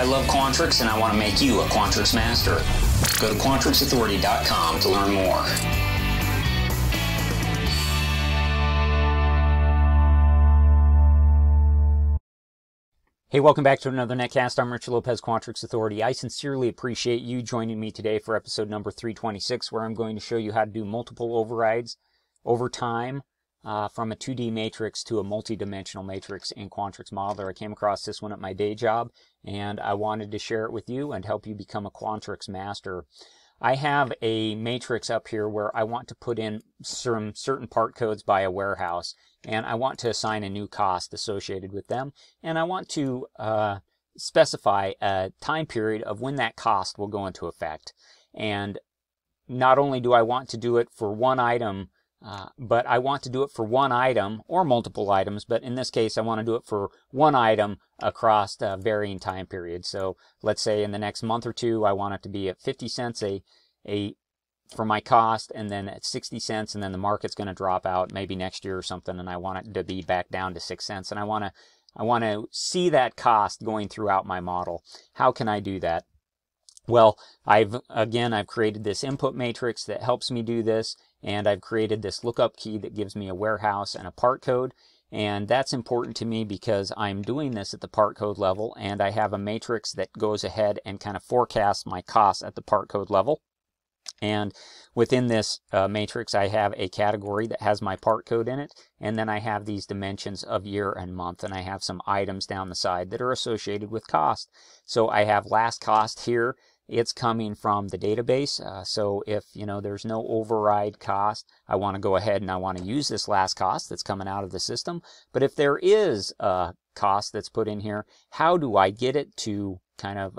I love Quantrix and I want to make you a Quantrix master. Go to QuantrixAuthority.com to learn more. Hey, welcome back to another netcast. I'm Richard Lopez, Quantrix Authority. I sincerely appreciate you joining me today for episode number 326, where I'm going to show you how to do multiple overrides over time from a 2D matrix to a multi-dimensional matrix in Quantrix Modeler. I came across this one at my day job, and I wanted to share it with you and help you become a Quantrix master. I have a matrix up here where I want to put in some certain part codes by a warehouse, and I want to assign a new cost associated with them, and I want to specify a time period of when that cost will go into effect. And not only do I want to do it for one item, but I want to do it for one item or multiple items, but in this case I want to do it for one item across varying time periods. So let's say in the next month or two I want it to be at 50 cents for my cost, and then at 60 cents, and then the market's going to drop out maybe next year or something, and I want it to be back down to 6 cents, and I want to see that cost going throughout my model. How can I do that? Well, I've created this input matrix that helps me do this, and I've created this lookup key that gives me a warehouse and a part code, and that's important to me because I'm doing this at the part code level, and I have a matrix that goes ahead and kind of forecasts my costs at the part code level. And within this matrix, I have a category that has my part code in it, and then I have these dimensions of year and month, and I have some items down the side that are associated with cost. So I have last cost here. It's coming from the database, so if there's no override cost, I want to go ahead and I want to use this last cost that's coming out of the system. But if there is a cost that's put in here, how do I get it to kind of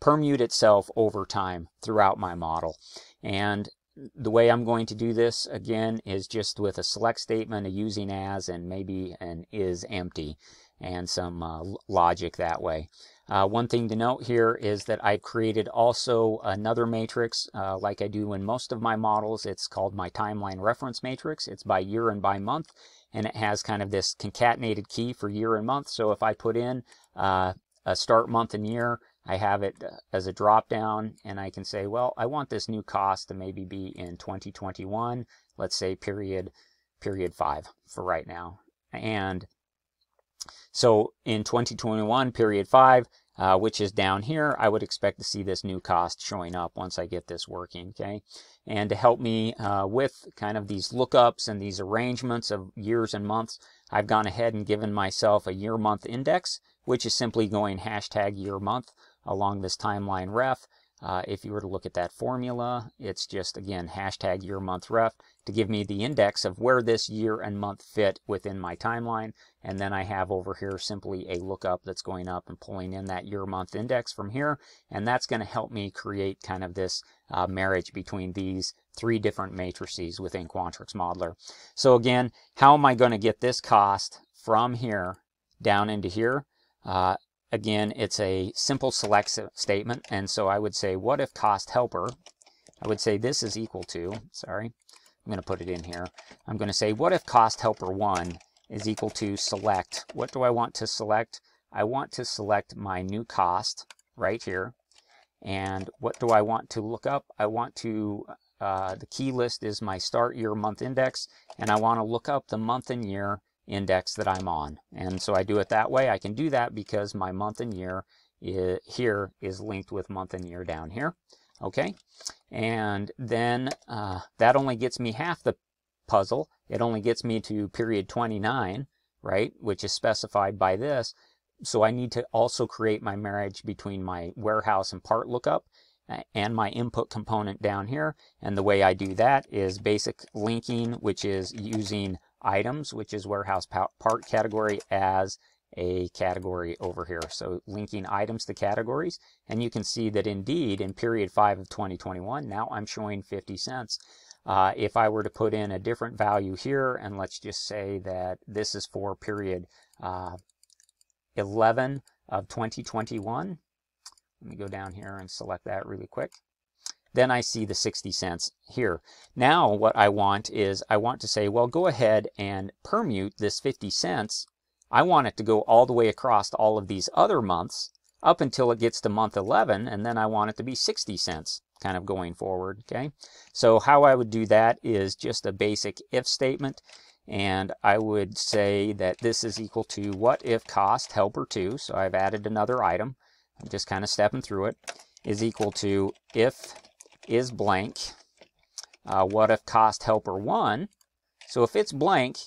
permute itself over time throughout my model? And the way I'm going to do this again is just with a select statement, a using as, and maybe an is empty, and some logic that way. One thing to note here is that I've created also another matrix like I do in most of my models. It's called my timeline reference matrix. It's by year and by month, and it has kind of this concatenated key for year and month. So if I put in a start month and year, I have it as a drop down, and I can say, well, I want this new cost to maybe be in 2021, let's say period 5 for right now. And so in 2021, period 5, which is down here, I would expect to see this new cost showing up once I get this working, okay? And to help me with kind of these lookups and these arrangements of years and months, I've gone ahead and given myself a year-month index, which is simply going hashtag year-month along this timeline ref. If you were to look at that formula, it's just, again, hashtag year month ref to give me the index of where this year and month fit within my timeline. And then I have over here simply a lookup that's going up and pulling in that year month index from here. And that's going to help me create kind of this marriage between these three different matrices within Quantrix Modeler. So again, how am I going to get this cost from here down into here? Again, it's a simple select statement, and so I would say, what if cost helper, I would say this is equal to, sorry, I'm going to put it in here. I'm going to say, what if cost helper 1 is equal to select? What do I want to select? I want to select my new cost right here. And what do I want to look up? I want to, the key list is my start year month index, and I want to look up the month and year index that I'm on. And so I do it that way. I can do that because my month and year here is linked with month and year down here. Okay, and then that only gets me half the puzzle. It only gets me to period 29, right, which is specified by this. So I need to also create my marriage between my warehouse and part lookup and my input component down here. And the way I do that is basic linking, which is using items, which is warehouse part category as a category over here. So linking items to categories, and you can see that indeed in period 5 of 2021, now I'm showing 50 cents. If I were to put in a different value here, and let's just say that this is for period 11 of 2021, let me go down here and select that really quick. Then I see the 60 cents here. Now what I want is I want to say, well, go ahead and permute this 50 cents. I want it to go all the way across all of these other months. up until it gets to month 11, and then I want it to be 60 cents kind of going forward, okay? So how I would do that is just a basic if statement, and I would say that this is equal to what if cost helper 2, so I've added another item, I'm just kind of stepping through it, is equal to if is blank, what if cost helper 1, so if it's blank,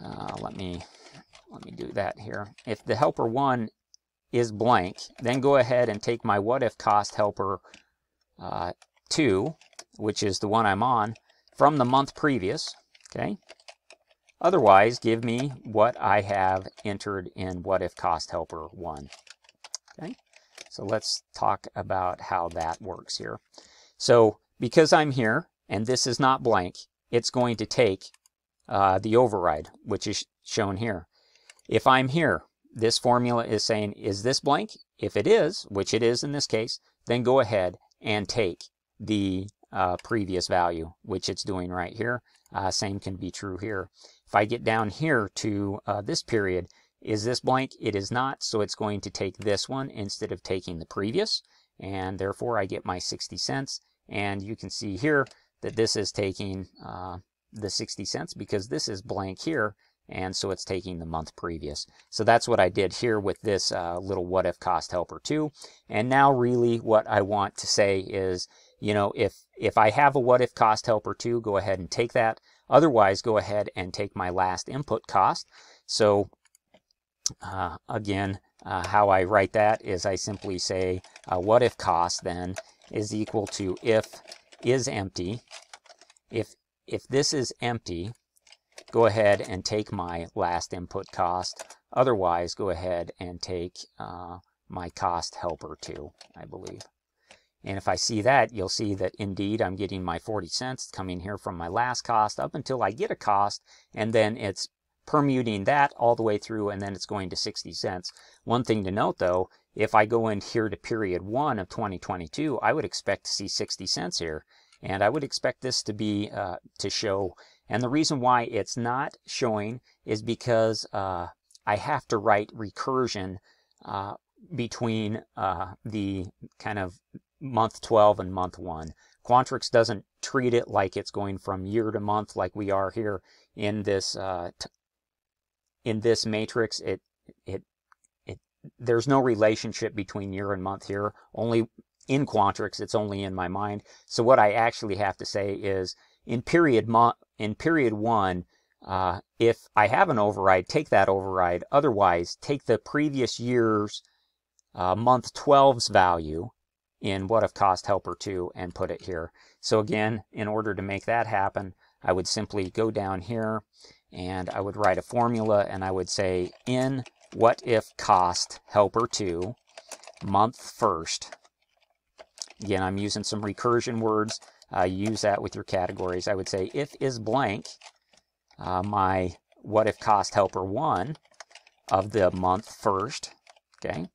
let me do that here. If the helper 1 is blank, then go ahead and take my what if cost helper 2, which is the one I'm on, from the month previous, okay? Otherwise, give me what I have entered in what if cost helper 1, okay? So let's talk about how that works here. So because I'm here and this is not blank, it's going to take the override, which is shown here. If I'm here, this formula is saying, is this blank? If it is, which it is in this case, then go ahead and take the previous value, which it's doing right here. Same can be true here. If I get down here to this period, is this blank? It is not, so it's going to take this one instead of taking the previous, and therefore I get my 60 cents. And you can see here that this is taking the 60 cents because this is blank here, and so it's taking the month previous. So that's what I did here with this little what if cost helper 2. And now really what I want to say is, you know, if I have a what if cost helper 2, go ahead and take that. Otherwise, go ahead and take my last input cost. So again, how I write that is I simply say what if cost then is equal to if is empty. If this is empty, go ahead and take my last input cost. Otherwise, go ahead and take my cost helper 2, I believe. And if I see that, you'll see that indeed I'm getting my 40 cents coming here from my last cost up until I get a cost, and then it's permuting that all the way through, and then it's going to 60 cents. One thing to note though, if I go in here to period 1 of 2022, I would expect to see 60 cents here, and I would expect this to be to show. And the reason why it's not showing is because I have to write recursion between the kind of month 12 and month 1. Quantrix doesn't treat it like it's going from year to month like we are here in this matrix. There's no relationship between year and month here. Only in Quantrix, it's only in my mind. So what I actually have to say is, in period one, if I have an override, take that override. Otherwise, take the previous year's month 12's value in what if cost helper 2 and put it here. So again, in order to make that happen, I would simply go down here and I would write a formula, and I would say in what if cost helper 2 month 1st. Again, I'm using some recursion words. Use that with your categories. I would say if is blank, my what if cost helper 1 of the month 1st, okay?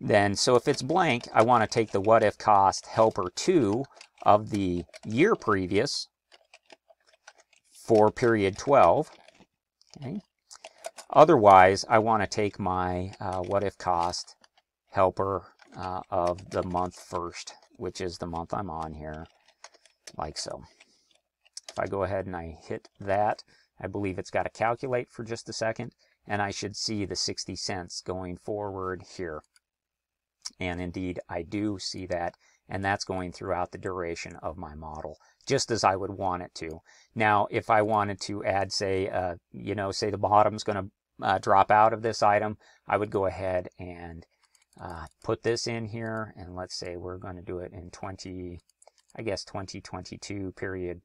Then, so if it's blank, I want to take the what if cost helper 2 of the year previous for period 12, okay? Otherwise, I want to take my what if cost helper of the month 1st, which is the month I'm on here, like so. If I go ahead and I hit that, I believe it's got to calculate for just a second, and I should see the 60 cents going forward here. And indeed, I do see that, and that's going throughout the duration of my model, just as I would want it to. Now, if I wanted to add, say, you know, say the bottom's going to drop out of this item, I would go ahead and put this in here, and let's say we're going to do it in 2022 period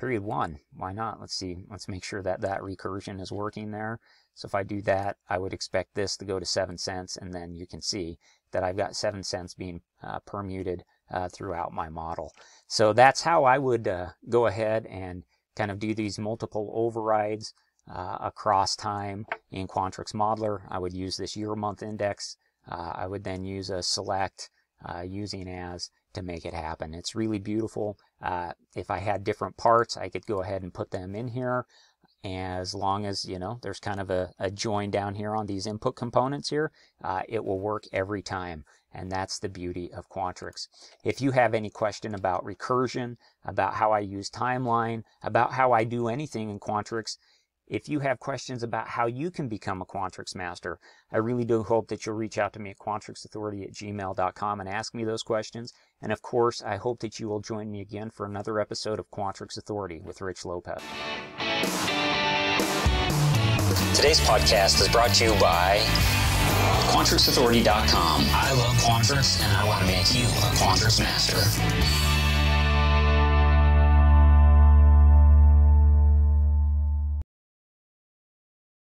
1. Why not? Let's see. Let's make sure that that recursion is working there. So if I do that, I would expect this to go to 7 cents, and then you can see that I've got 7 cents being permuted throughout my model. So that's how I would go ahead and kind of do these multiple overrides across time in Quantrix Modeler. I would use this year-month index. I would then use a select using as to make it happen. It's really beautiful. If I had different parts, I could go ahead and put them in here. as long as, you know, there's kind of a join down here on these input components here, it will work every time. And that's the beauty of Quantrix. If you have any question about recursion, about how I use timeline, about how I do anything in Quantrix, if you have questions about how you can become a Quantrix master, I really do hope that you'll reach out to me at quantrixauthority@gmail.com and ask me those questions. And of course, I hope that you will join me again for another episode of Quantrix Authority with Rich Lopez. Today's podcast is brought to you by QuantrixAuthority.com. I love Quantrix, and I want to make you a Quantrix master.